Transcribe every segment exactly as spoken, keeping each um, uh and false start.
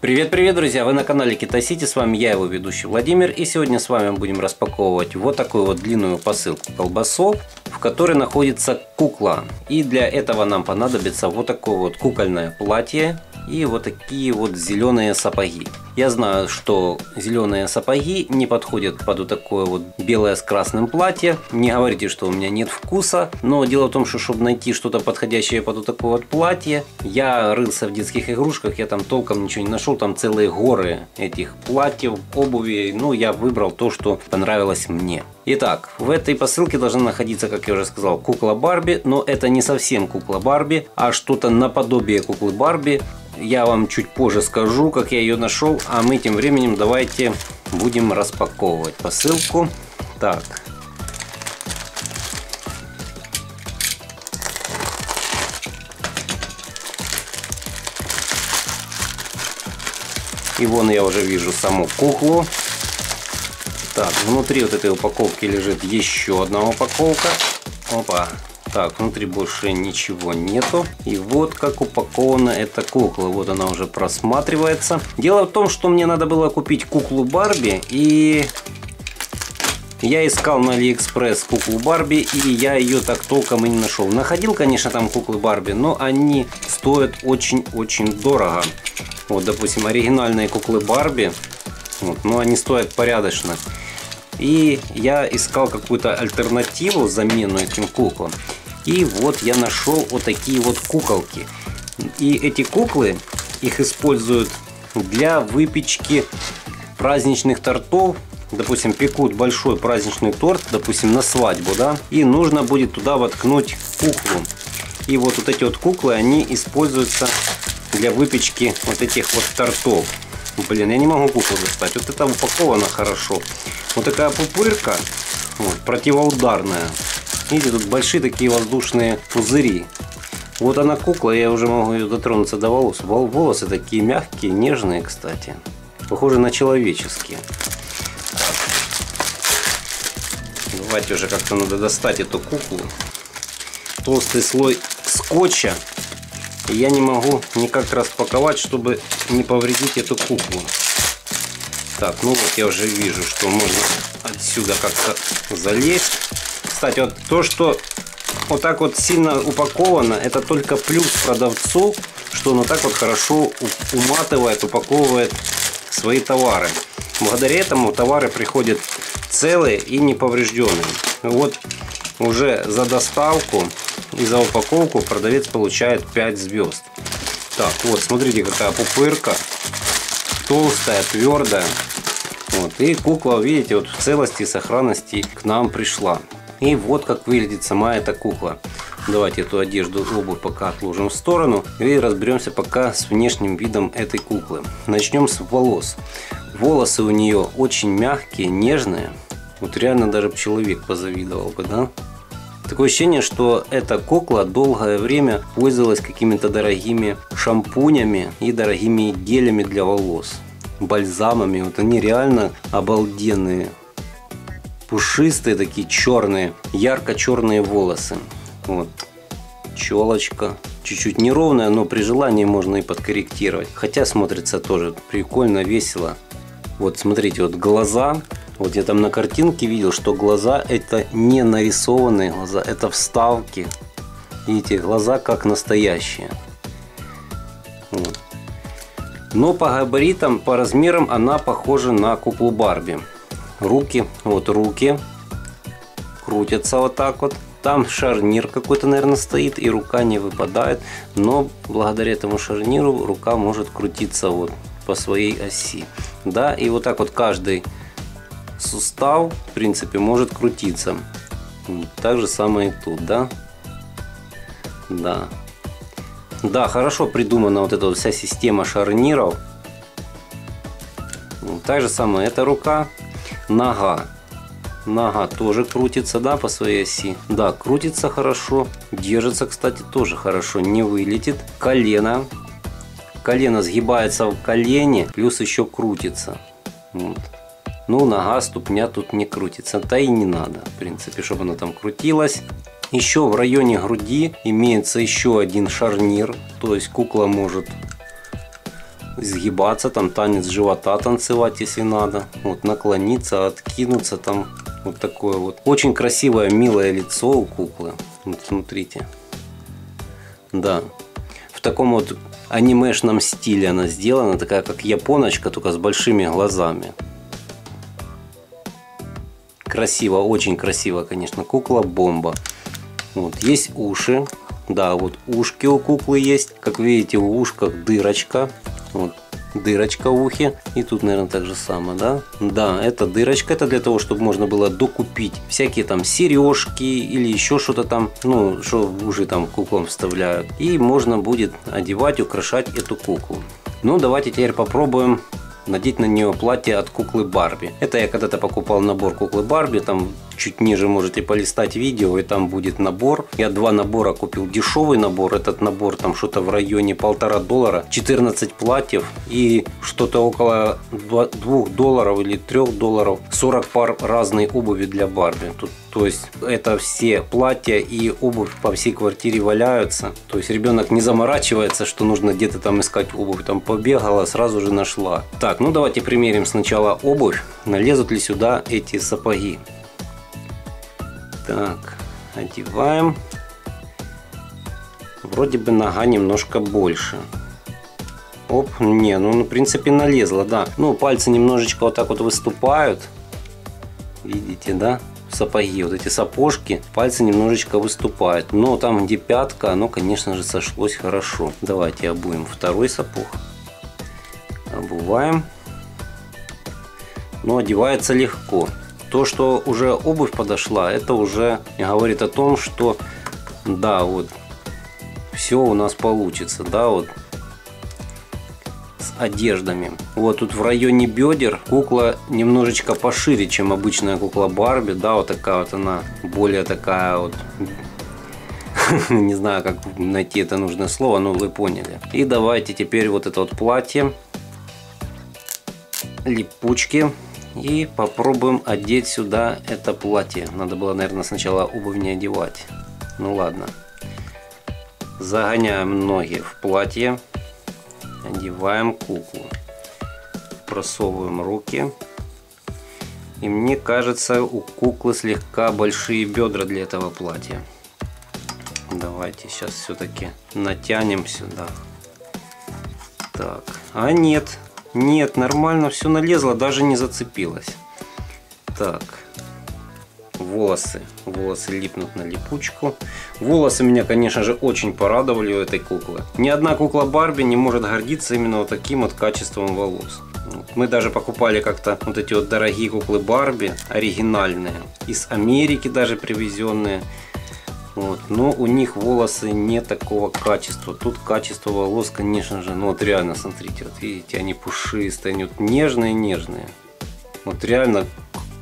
Привет-привет, друзья! Вы на канале Китайсити, с вами я, его ведущий Владимир, и сегодня с вами будем распаковывать вот такую вот длинную посылку колбасок, в которой находится кукла. И для этого нам понадобится вот такое вот кукольное платье и вот такие вот зеленые сапоги. Я знаю, что зеленые сапоги не подходят под вот такое вот белое с красным платье. Не говорите, что у меня нет вкуса, но дело в том, что чтобы найти что-то подходящее под вот такое вот платье, я рылся в детских игрушках, я там толком ничего не нашел. Там целые горы этих платьев, обуви, но я выбрал то, что понравилось мне. Итак, в этой посылке должна находиться, как я уже сказал, кукла Барби, но это не совсем кукла Барби, а что-то наподобие куклы Барби. Я вам чуть позже скажу, как я ее нашел, а мы тем временем давайте будем распаковывать посылку. Так. И вон я уже вижу саму куклу. Так, внутри вот этой упаковки лежит еще одна упаковка. Опа. Так, внутри больше ничего нету. И вот как упакована эта кукла. Вот она уже просматривается. Дело в том, что мне надо было купить куклу Барби. И я искал на Алиэкспресс куклу Барби. И я ее так толком и не нашел. Находил, конечно, там куклы Барби. Но они стоят очень-очень дорого. Вот, допустим, оригинальные куклы Барби, вот, но они стоят порядочно. И я искал какую-то альтернативу, замену этим куклам. И вот я нашел вот такие вот куколки. И эти куклы, их используют для выпечки праздничных тортов. Допустим, пекут большой праздничный торт, допустим, на свадьбу, да? И нужно будет туда воткнуть куклу. И вот, вот эти вот куклы, они используются для выпечки вот этих вот тортов. Блин, я не могу куклу достать. Вот это упаковано хорошо. Вот такая пупырка, вот, противоударная. Видите, тут большие такие воздушные пузыри. Вот она кукла, я уже могу ее дотронуться до волос. Волосы такие мягкие, нежные, кстати. Похожи на человеческие. Так. Давайте уже как-то надо достать эту куклу. Толстый слой скотча. Я не могу никак распаковать, чтобы не повредить эту куклу. Так, ну вот я уже вижу, что можно отсюда как-то залезть. Кстати, вот то, что вот так вот сильно упаковано, это только плюс продавцу, что он вот так вот хорошо уматывает, упаковывает свои товары. Благодаря этому товары приходят целые и неповрежденные. Вот уже за доставку и за упаковку продавец получает пять звезд. Так, вот, смотрите, какая пупырка. Толстая, твердая. Вот, и кукла, видите, вот в целости и сохранности к нам пришла. И вот как выглядит сама эта кукла. Давайте эту одежду, обувь пока отложим в сторону. И разберемся пока с внешним видом этой куклы. Начнем с волос. Волосы у нее очень мягкие, нежные. Вот реально даже человек позавидовал бы, да? Такое ощущение, что эта кукла долгое время пользовалась какими-то дорогими шампунями и дорогими гелями для волос, бальзамами. Вот они реально обалденные, пушистые такие черные, ярко-черные волосы. Вот челочка, чуть-чуть неровная, но при желании можно и подкорректировать. Хотя смотрится тоже прикольно, весело. Вот смотрите, вот глаза. Вот я там на картинке видел, что глаза это не нарисованные глаза, это вставки. Видите, глаза как настоящие. Вот. Но по габаритам, по размерам она похожа на куклу Барби. Руки, вот руки крутятся вот так вот. Там шарнир какой-то, наверное, стоит и рука не выпадает. Но благодаря этому шарниру рука может крутиться вот по своей оси. Да, и вот так вот каждый сустав, в принципе, может крутиться. Так же самое и тут, да? Да. Да, хорошо придумана вот эта вот вся система шарниров. Так же самое эта рука. Нога. Нога тоже крутится, да, по своей оси. Да, крутится хорошо. Держится, кстати, тоже хорошо. Не вылетит. Колено. Колено сгибается в колене, плюс еще крутится. Вот. Ну, нога, ступня тут не крутится. Да и не надо, в принципе, чтобы она там крутилась. Еще в районе груди имеется еще один шарнир. То есть кукла может изгибаться, там танец живота танцевать, если надо. Вот, наклониться, откинуться, там вот такое вот. Очень красивое, милое лицо у куклы. Вот, смотрите. Да. В таком вот анимешном стиле она сделана, такая как японочка, только с большими глазами. Красиво, очень красиво, конечно, кукла бомба. Вот, есть уши. Да, вот ушки у куклы есть. Как видите, в ушках дырочка. Вот, дырочка в ухе. И тут, наверное, так же самое, да? Да, это дырочка. Это для того, чтобы можно было докупить всякие там сережки или еще что-то там. Ну, что уже там куклам вставляют. И можно будет одевать, украшать эту куклу. Ну, давайте теперь попробуем надеть на нее платье от куклы Барби. Это я когда-то покупал набор куклы Барби. Там чуть ниже можете полистать видео, и там будет набор. Я два набора купил. Дешевый набор. Этот набор там что-то в районе полтора доллара. четырнадцать платьев и что-то около двух долларов или трёх долларов. сорок пар разной обуви для Барби. Тут, то есть это все платья и обувь по всей квартире валяются. То есть ребенок не заморачивается, что нужно где-то там искать обувь. Там побегала, сразу же нашла. Так. Ну давайте примерим сначала обувь, налезут ли сюда эти сапоги. Так, одеваем. Вроде бы нога немножко больше. Оп, не, ну в принципе налезла, да. Ну пальцы немножечко вот так вот выступают. Видите, да? Сапоги, вот эти сапожки, пальцы немножечко выступают. Но там где пятка, оно конечно же сошлось хорошо. Давайте обуем второй сапог. Обуваем. Но одевается легко. То, что уже обувь подошла, это уже говорит о том, что да, вот все у нас получится, да, вот с одеждами. Вот тут в районе бедер кукла немножечко пошире, чем обычная кукла Барби, да, вот такая вот она, более такая вот, не знаю, как найти это нужное слово, но вы поняли. И давайте теперь вот это вот платье, липучки, и попробуем одеть сюда это платье. Надо было, наверное, сначала обувь не одевать. Ну ладно. Загоняем ноги в платье, одеваем куклу, просовываем руки. И мне кажется, у куклы слегка большие бедра для этого платья. Давайте сейчас все-таки натянем сюда. Так, а нет. Нет, нормально все налезло, даже не зацепилось. Так, волосы. Волосы липнут на липучку. Волосы меня, конечно же, очень порадовали у этой куклы. Ни одна кукла Барби не может гордиться именно вот таким вот качеством волос. Мы даже покупали как-то вот эти вот дорогие куклы Барби, оригинальные, из Америки даже привезенные. Вот, но у них волосы не такого качества. Тут качество волос, конечно же, ну вот реально, смотрите, вот видите, они пушистые, они вот нежные-нежные. Вот реально,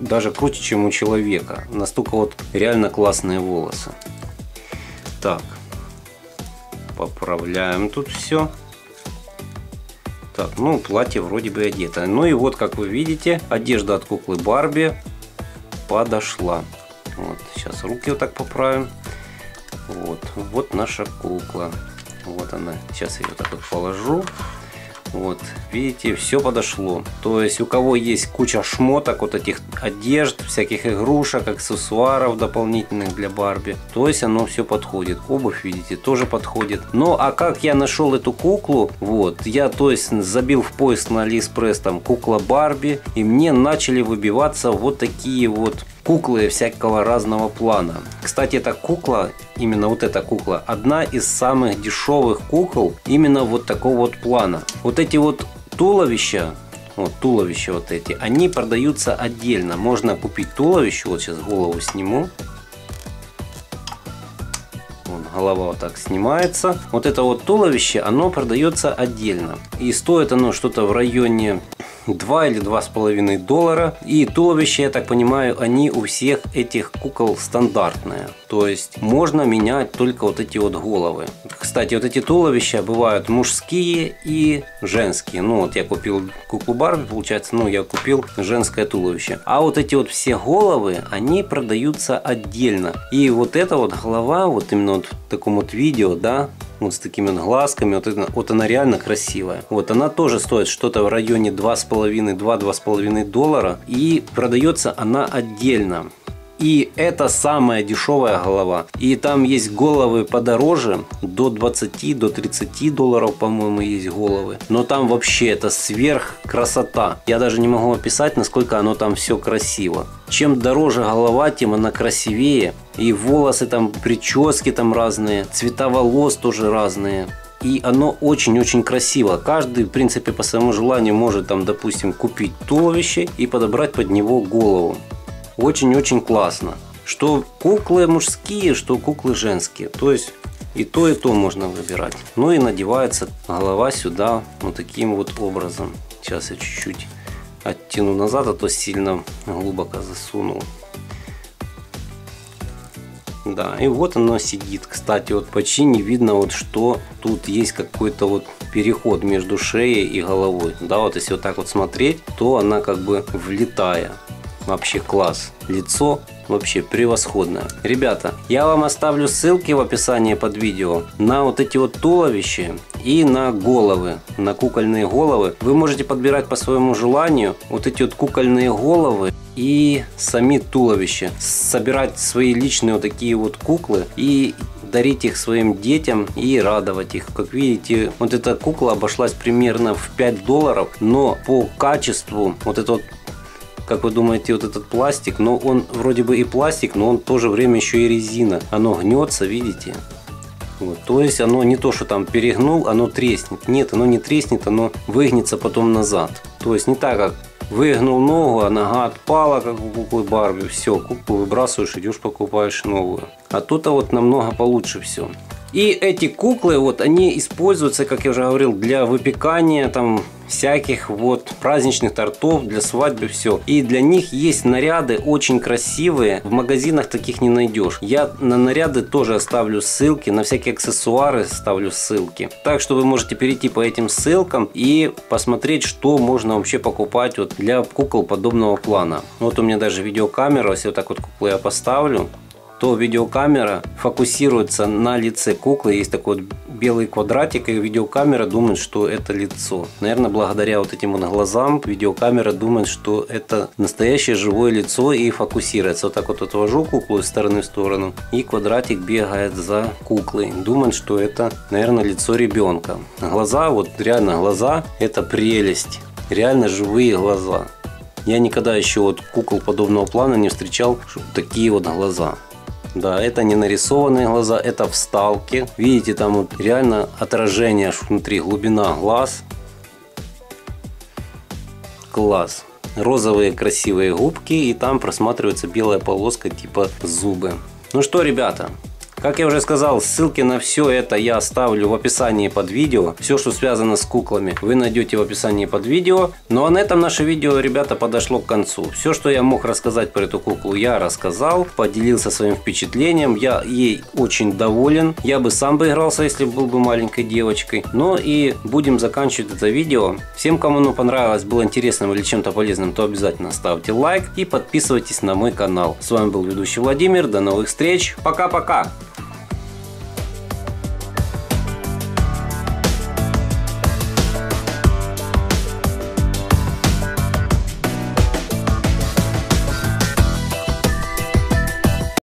даже круче, чем у человека. Настолько вот реально классные волосы. Так, поправляем тут все. Так, ну платье вроде бы одето. Ну и вот, как вы видите, одежда от куклы Барби подошла. Вот, сейчас руки вот так поправим. Вот, вот наша кукла. Вот она. Сейчас ее так вот положу. Вот, видите, все подошло. То есть у кого есть куча шмоток, вот этих одежд, всяких игрушек, аксессуаров дополнительных для Барби, то есть оно все подходит. Обувь, видите, тоже подходит. Ну, а как я нашел эту куклу? Вот, я, то есть, забил в поиск на Алиэкспресс там кукла Барби, и мне начали выбиваться вот такие вот куклы всякого разного плана. Кстати, эта кукла, именно вот эта кукла, одна из самых дешевых кукол именно вот такого вот плана. Вот эти вот туловища, вот туловища вот эти, они продаются отдельно. Можно купить туловище, вот сейчас голову сниму. Голова вот так снимается. Вот это вот туловище, оно продается отдельно. И стоит оно что-то в районе два или два с половиной доллара. И туловище, я так понимаю, они у всех этих кукол стандартные. То есть можно менять только вот эти вот головы. Кстати, вот эти туловища бывают мужские и женские. Ну вот я купил куклу Барби, получается, ну я купил женское туловище. А вот эти вот все головы, они продаются отдельно. И вот эта вот голова, вот именно вот в таком вот видео, да, вот с такими глазками, вот, это, вот она реально красивая. Вот она тоже стоит что-то в районе два с половиной — два с половиной доллара, и продается она отдельно. И это самая дешевая голова. И там есть головы подороже, до двадцати, до тридцати долларов, по-моему, есть головы. Но там вообще это сверх красота. Я даже не могу описать, насколько оно там все красиво. Чем дороже голова, тем она красивее. И волосы там, прически там разные, цвета волос тоже разные. И оно очень-очень красиво. Каждый, в принципе, по своему желанию может там, допустим, купить туловище и подобрать под него голову. Очень-очень классно. Что куклы мужские, что куклы женские. То есть и то, и то можно выбирать. Ну и надевается голова сюда вот таким вот образом. Сейчас я чуть-чуть оттяну назад, а то сильно глубоко засунул. Да, и вот оно сидит. Кстати, вот почти не видно, вот что тут есть какой-то вот переход между шеей и головой. Да, вот если вот так вот смотреть, то она как бы влетая. Вообще класс. Лицо вообще превосходное. Ребята, я вам оставлю ссылки в описании под видео на вот эти вот туловища и на головы, на кукольные головы. Вы можете подбирать по своему желанию вот эти вот кукольные головы и сами туловища. Собирать свои личные вот такие вот куклы и дарить их своим детям и радовать их. Как видите, вот эта кукла обошлась примерно в пять долларов, но по качеству вот этот вот, как вы думаете, вот этот пластик, но он вроде бы и пластик, но он в то же время еще и резина. Оно гнется, видите? Вот. То есть оно не то, что там перегнул, оно треснет. Нет, оно не треснет, оно выгнется потом назад. То есть не так, как выгнул ногу, а нога отпала, как у куклы Барби. Все, куклу выбрасываешь, идешь покупаешь новую. А тут-то вот намного получше все. И эти куклы, вот они используются, как я уже говорил, для выпекания там всяких вот праздничных тортов, для свадьбы, все. И для них есть наряды очень красивые. В магазинах таких не найдешь. Я на наряды тоже оставлю ссылки, на всякие аксессуары ставлю ссылки. Так что вы можете перейти по этим ссылкам и посмотреть, что можно вообще покупать вот для кукол подобного плана. Вот у меня даже видеокамера, если вот так вот куклы я поставлю, то видеокамера фокусируется на лице куклы. Есть такой вот белый квадратик, и видеокамера думает, что это лицо. Наверное, благодаря вот этим вот глазам видеокамера думает, что это настоящее живое лицо, и фокусируется. Вот так вот отвожу куклу из стороны в сторону, и квадратик бегает за куклой. Думает, что это, наверное, лицо ребенка. Глаза, вот реально глаза, это прелесть. Реально живые глаза. Я никогда еще вот кукол подобного плана не встречал, такие вот глаза. Да, это не нарисованные глаза, это вставки. Видите, там вот реально отражение аж внутри, глубина глаз. Класс. Розовые красивые губки, и там просматривается белая полоска типа зубы. Ну что, ребята, как я уже сказал, ссылки на все это я оставлю в описании под видео. Все, что связано с куклами, вы найдете в описании под видео. Ну а на этом наше видео, ребята, подошло к концу. Все, что я мог рассказать про эту куклу, я рассказал. Поделился своим впечатлением. Я ей очень доволен. Я бы сам бы игрался, если был бы маленькой девочкой. Но и будем заканчивать это видео. Всем, кому оно понравилось, было интересным или чем-то полезным, то обязательно ставьте лайк и подписывайтесь на мой канал. С вами был ведущий Владимир. До новых встреч. Пока-пока!